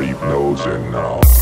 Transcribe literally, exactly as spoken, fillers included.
Hypnosis now.